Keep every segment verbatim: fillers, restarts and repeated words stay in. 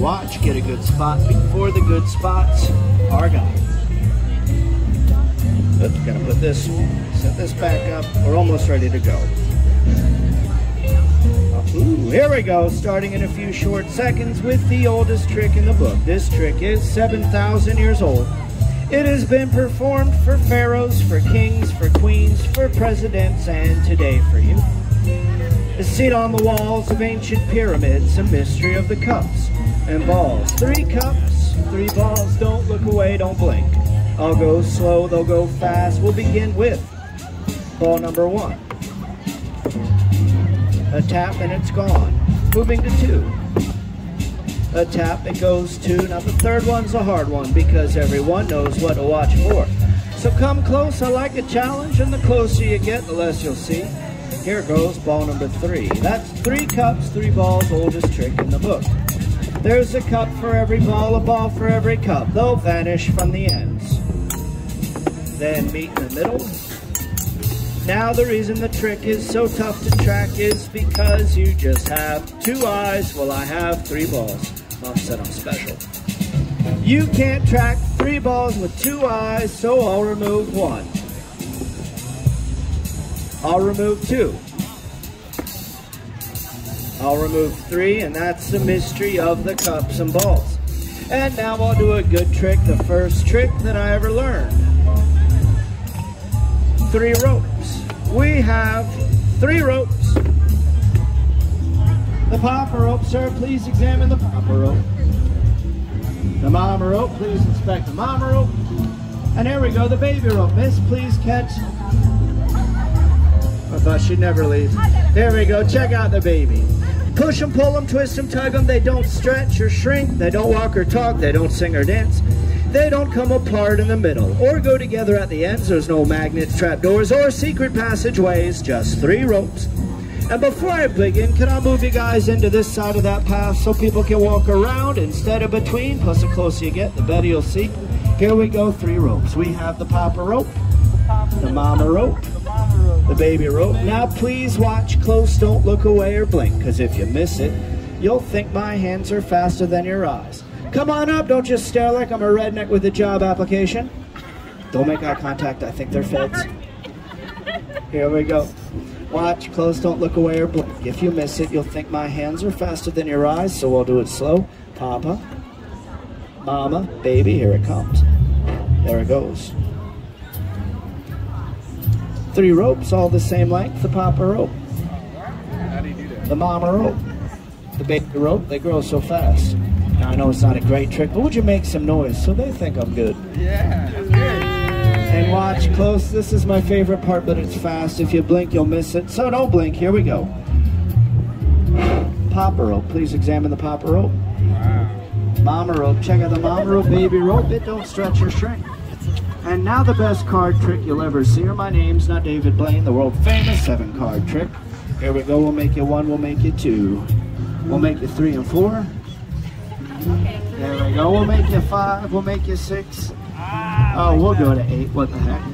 watch, get a good spot before the good spots are gone. Oops, gotta put this, set this back up. We're almost ready to go. Ooh, here we go, starting in a few short seconds with the oldest trick in the book. This trick is seven thousand years old. It has been performed for pharaohs, for kings, for queens, for presidents, and today for you. It's seen on the walls of ancient pyramids, a mystery of the cups and balls. Three cups, three balls, don't look away, don't blink. I'll go slow, they'll go fast. We'll begin with ball number one. A tap and it's gone. Moving to two. A tap, it goes two. Now the third one's a hard one because everyone knows what to watch for. So come close, I like a challenge, and the closer you get, the less you'll see. Here goes ball number three. That's three cups, three balls, oldest trick in the book. There's a cup for every ball, a ball for every cup. They'll vanish from the ends. Then meet in the middle. Now the reason the trick is so tough to track is because you just have two eyes, well I have three balls. Mom said I'm special. You can't track three balls with two eyes, so I'll remove one. I'll remove two. I'll remove three, and that's the mystery of the cups and balls. And now I'll do a good trick, the first trick that I ever learned. Three ropes. We have three ropes. The papa rope, sir, please examine the papa rope. The mama rope, please inspect the mama rope. And here we go, the baby rope. Miss, please catch. I thought she'd never leave. There we go, check out the baby. Push them, pull them, twist them, tug them. They don't stretch or shrink. They don't walk or talk. They don't sing or dance. They don't come apart in the middle or go together at the ends. There's no magnets, trapdoors, or secret passageways, just three ropes. And before I begin, can I move you guys into this side of that path so people can walk around instead of between? Plus, the closer you get, the better you'll see. Here we go, three ropes. We have the papa rope, the mama rope, the baby rope. Now, please watch close, don't look away or blink, because if you miss it, you'll think my hands are faster than your eyes. Come on up, don't just stare like I'm a redneck with a job application. Don't make eye contact, I think they're feds. Here we go. Watch close, don't look away or blink. If you miss it, you'll think my hands are faster than your eyes, so I'll do it slow. Papa, mama, baby, here it comes. There it goes. Three ropes, all the same length. The papa rope, the mama rope, the baby rope, they grow so fast. I know it's not a great trick, but would you make some noise so they think I'm good? Yeah, that's good. And watch close. This is my favorite part, but it's fast. If you blink, you'll miss it. So don't blink. Here we go. Papa rope. Please examine the papa rope. Wow. Mama rope. Check out the mama rope, baby rope. It don't stretch or shrink. And now the best card trick you'll ever see. Or my name's not David Blaine, the world famous seven card trick. Here we go. We'll make you one. We'll make you two. We'll make you three and four. Okay. There we go, we'll make you five, we'll make you six. Ah, oh, we'll go to eight, what the heck.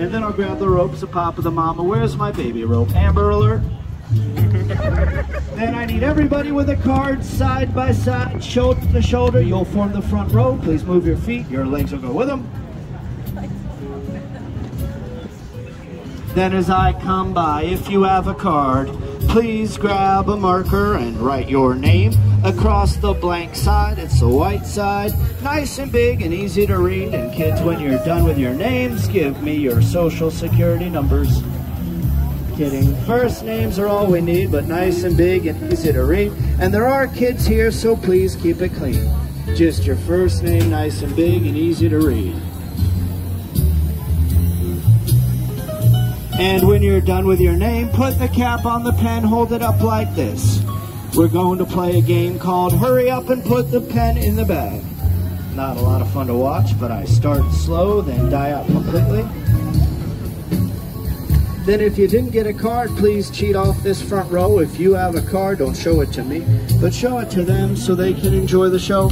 And then I'll grab the ropes, the papa, the mama. Where's my baby rope? Amber alert. Then I need everybody with a card, side by side, shoulder to shoulder. You'll form the front row. Please move your feet, your legs will go with them. Then as I come by, if you have a card, please grab a marker and write your name across the blank side. It's the white side, nice and big and easy to read. And kids, when you're done with your names, give me your social security numbers. Kidding. First names are all we need, but nice and big and easy to read. And there are kids here, so please keep it clean. Just your first name, nice and big and easy to read. And when you're done with your name, put the cap on the pen, hold it up like this. We're going to play a game called Hurry Up and Put the Pen in the Bag. Not a lot of fun to watch, but I start slow, then die out completely. Then if you didn't get a card, please cheat off this front row. If you have a card, don't show it to me, but show it to them so they can enjoy the show.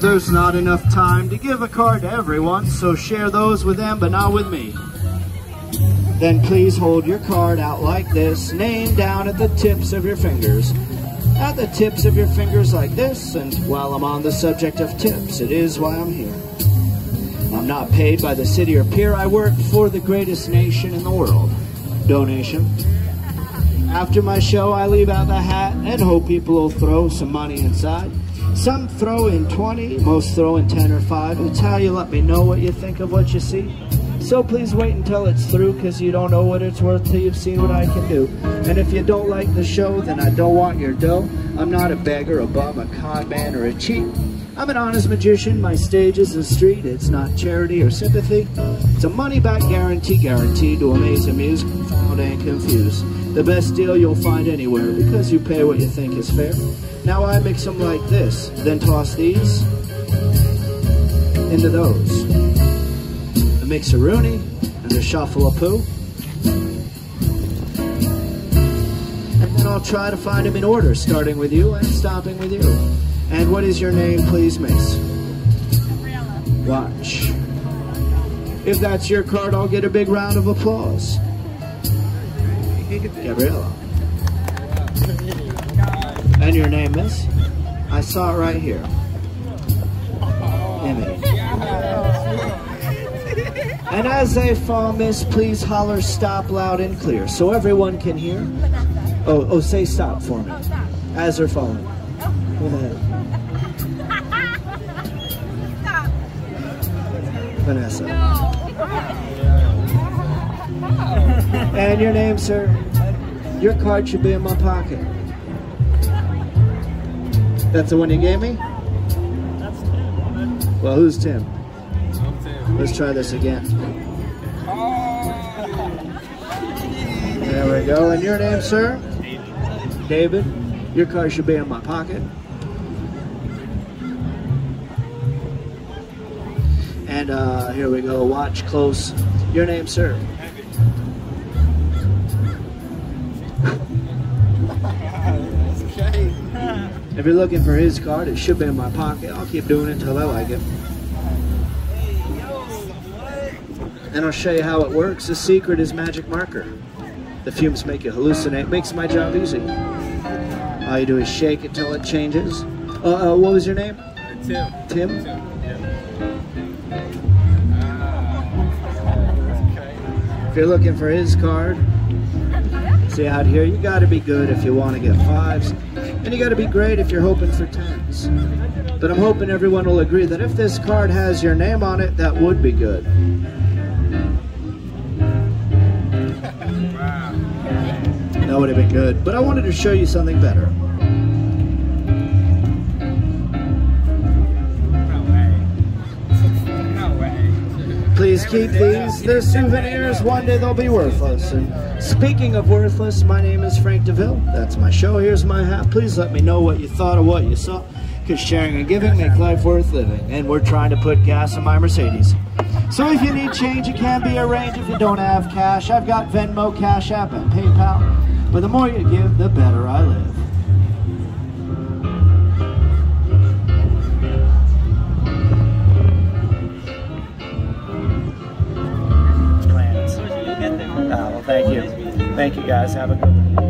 There's not enough time to give a card to everyone, so share those with them, but not with me. Then please hold your card out like this, name down at the tips of your fingers. at the tips of your fingers like this. And while I'm on the subject of tips, it is why I'm here. I'm not paid by the city or peer. I work for the greatest nation in the world. Donation. After my show, I leave out the hat and hope people will throw some money inside. Some throw in twenty, most throw in ten or five. It's how you let me know what you think of what you see. So please wait until it's through, because you don't know what it's worth till you've seen what I can do. And if you don't like the show, then I don't want your dough. I'm not a beggar, a bum, a con man, or a cheat. I'm an honest magician. My stage is the street. It's not charity or sympathy. It's a money-back guarantee, guaranteed to amaze, amuse, confound, and confuse. The best deal you'll find anywhere, because you pay what you think is fair. Now I mix them like this, then toss these into those. A mix-a-rooney and a shuffle-a-poo. And then I'll try to find them in order, starting with you and stopping with you. And what is your name, please, miss? Watch. If that's your card, I'll get a big round of applause. Gabriella. And your name, miss? I saw it right here. Emmy. And as they fall, miss, please holler stop loud and clear so everyone can hear. Oh, oh, say stop for me as they're falling. Vanessa. And your name, sir? Your card should be in my pocket. That's the one you gave me? That's Tim. Well, who's Tim? I'm Tim. Let's try this again. Oh. There we go. And your name, sir? David. David. Your card should be in my pocket. And uh, here we go. Watch close. Your name, sir? If you're looking for his card, it should be in my pocket. I'll keep doing it until I like it. And I'll show you how it works. The secret is magic marker. The fumes make you hallucinate. Makes my job easy. All you do is shake it till it changes. Uh, uh, what was your name? Tim. Tim? Tim. Yeah. If you're looking for his card, see out here, you got to be good if you want to get fives. And you got to be great if you're hoping for tens. But I'm hoping everyone will agree that if this card has your name on it, that would be good. That would have been good. But I wanted to show you something better. Please keep these. They're souvenirs. One day they'll be worthless. And speaking of worthless, my name is Frank DeVille. That's my show. Here's my hat. Please let me know what you thought of what you saw, because sharing and giving make life worth living. And we're trying to put gas in my Mercedes. So if you need change, it can be arranged. If you don't have cash, I've got Venmo, Cash App, and PayPal. But the more you give, the better I live. Thank you. Thank you, guys. Have a good one.